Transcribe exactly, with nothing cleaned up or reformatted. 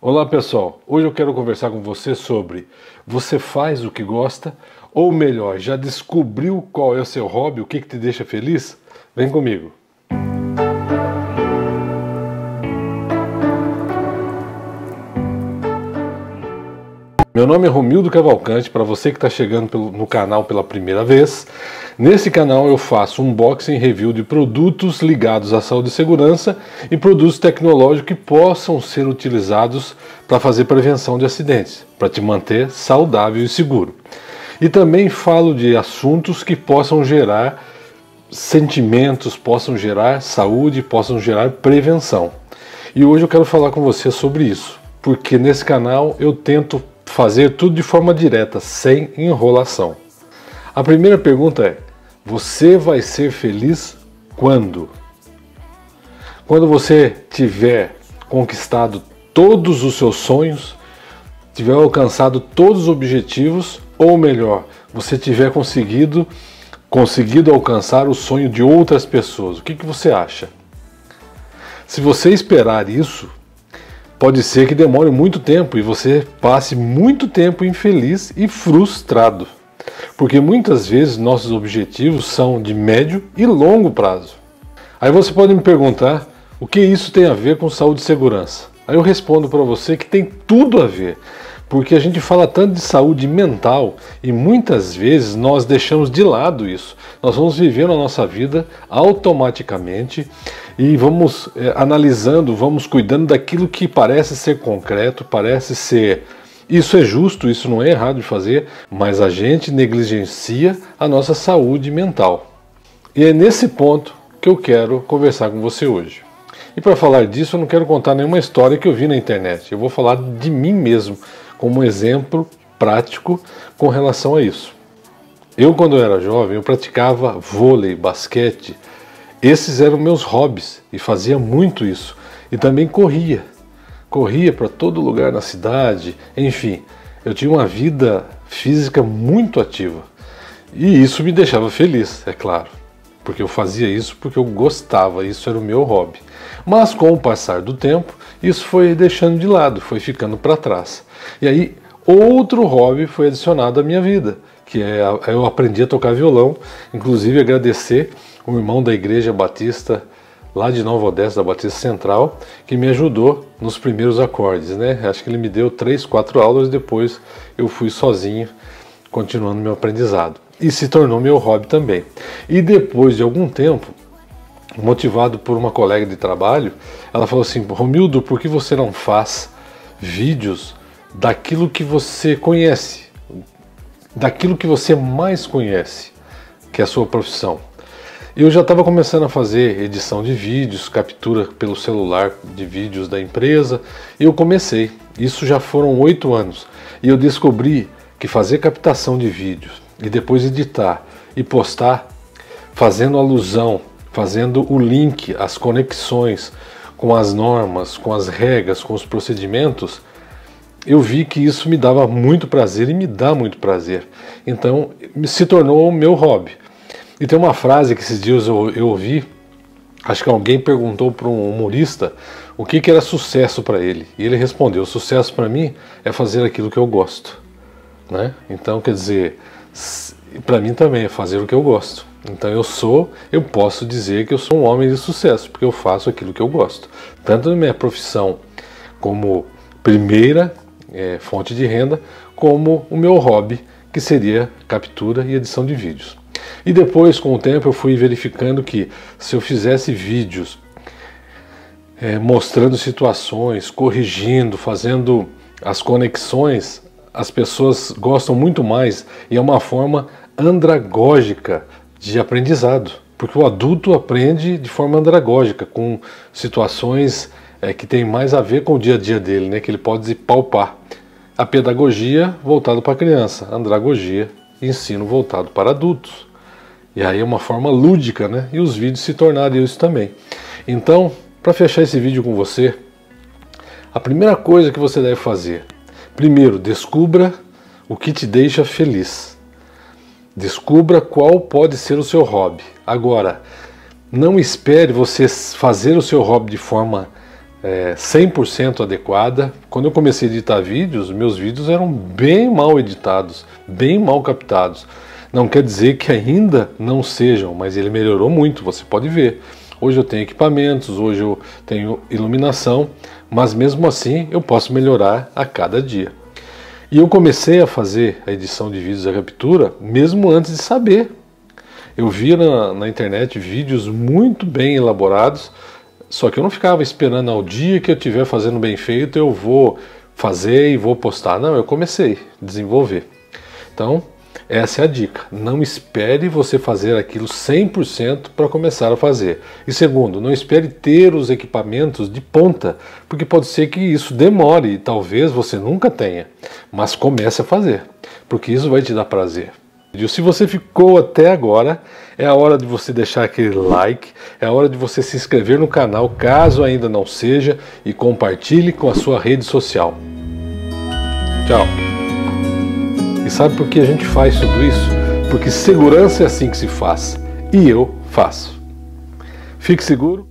Olá pessoal, hoje eu quero conversar com você sobre você faz o que gosta, ou melhor, já descobriu qual é o seu hobby, o que, que te deixa feliz? Vem comigo! Meu nome é Romildo Cavalcante, para você que está chegando pelo, no canal pela primeira vez. Nesse canal eu faço unboxing e review de produtos ligados à saúde e segurança e produtos tecnológicos que possam ser utilizados para fazer prevenção de acidentes, para te manter saudável e seguro. E também falo de assuntos que possam gerar sentimentos, possam gerar saúde, possam gerar prevenção. E hoje eu quero falar com você sobre isso, porque nesse canal eu tento fazer tudo de forma direta, sem enrolação. A primeira pergunta é: você vai ser feliz quando? Quando você tiver conquistado todos os seus sonhos, tiver alcançado todos os objetivos, ou melhor, você tiver conseguido, conseguido alcançar o sonho de outras pessoas. O que que você acha? Se você esperar isso, pode ser que demore muito tempo e você passe muito tempo infeliz e frustrado. Porque muitas vezes nossos objetivos são de médio e longo prazo. Aí você pode me perguntar o que isso tem a ver com saúde e segurança. Aí eu respondo para você que tem tudo a ver, porque a gente fala tanto de saúde mental e muitas vezes nós deixamos de lado isso. Nós vamos vivendo a nossa vida automaticamente e vamos é, analisando, vamos cuidando daquilo que parece ser concreto, parece ser... Isso é justo, isso não é errado de fazer, mas a gente negligencia a nossa saúde mental. E é nesse ponto que eu quero conversar com você hoje. E para falar disso, eu não quero contar nenhuma história que eu vi na internet. Eu vou falar de mim mesmo, como um exemplo prático com relação a isso. Eu, quando eu era jovem, eu praticava vôlei, basquete. Esses eram meus hobbies e fazia muito isso. E também corria. Corria para todo lugar na cidade, enfim, eu tinha uma vida física muito ativa. E isso me deixava feliz, é claro, porque eu fazia isso porque eu gostava, isso era o meu hobby. Mas com o passar do tempo, isso foi deixando de lado, foi ficando para trás. E aí, outro hobby foi adicionado à minha vida, que é, eu aprendi a tocar violão, inclusive agradecer o irmão da igreja Batista lá de Nova Odessa, da Batista Central, que me ajudou nos primeiros acordes, né? Acho que ele me deu três, quatro aulas, depois eu fui sozinho, continuando meu aprendizado. E se tornou meu hobby também. E depois de algum tempo, motivado por uma colega de trabalho, ela falou assim: Romildo, por que você não faz vídeos daquilo que você conhece? Daquilo que você mais conhece, que é a sua profissão. Eu já estava começando a fazer edição de vídeos, captura pelo celular de vídeos da empresa, e eu comecei. Isso já foram oito anos. E eu descobri que fazer captação de vídeos e depois editar e postar, fazendo alusão, fazendo o link, as conexões com as normas, com as regras, com os procedimentos, eu vi que isso me dava muito prazer e me dá muito prazer. Então, se tornou o meu hobby. E tem uma frase que esses dias eu, eu ouvi, acho que alguém perguntou para um humorista o que, que era sucesso para ele. E ele respondeu: sucesso para mim é fazer aquilo que eu gosto. Né? Então, quer dizer, para mim também é fazer o que eu gosto. Então eu sou, eu posso dizer que eu sou um homem de sucesso, porque eu faço aquilo que eu gosto. Tanto na minha profissão como primeira é, fonte de renda, como o meu hobby, que seria captura e edição de vídeos. E depois, com o tempo, eu fui verificando que se eu fizesse vídeos é, mostrando situações, corrigindo, fazendo as conexões, as pessoas gostam muito mais, e é uma forma andragógica de aprendizado, porque o adulto aprende de forma andragógica, com situações é, que tem mais a ver com o dia a dia dele, né, que ele pode palpar. A pedagogia voltada para a criança, a andragogia, ensino voltado para adultos. E aí é uma forma lúdica, né? E os vídeos se tornaram isso também. Então, para fechar esse vídeo com você, a primeira coisa que você deve fazer: primeiro, descubra o que te deixa feliz. Descubra qual pode ser o seu hobby. Agora, não espere você fazer o seu hobby de forma é, cem por cento adequada. Quando eu comecei a editar vídeos, meus vídeos eram bem mal editados, bem mal captados. Não quer dizer que ainda não sejam, mas ele melhorou muito, você pode ver. Hoje eu tenho equipamentos, hoje eu tenho iluminação, mas mesmo assim eu posso melhorar a cada dia. E eu comecei a fazer a edição de vídeos da Captura mesmo antes de saber. Eu via na, na internet vídeos muito bem elaborados, só que eu não ficava esperando ao dia que eu estiver fazendo bem feito, eu vou fazer e vou postar. Não, eu comecei a desenvolver. Então, essa é a dica, não espere você fazer aquilo cem por cento para começar a fazer. E segundo, não espere ter os equipamentos de ponta, porque pode ser que isso demore e talvez você nunca tenha. Mas comece a fazer, porque isso vai te dar prazer. E se você ficou até agora, é a hora de você deixar aquele like, é a hora de você se inscrever no canal, caso ainda não seja, e compartilhe com a sua rede social. Tchau! E sabe por que a gente faz tudo isso? Porque segurança é assim que se faz. E eu faço. Fique seguro.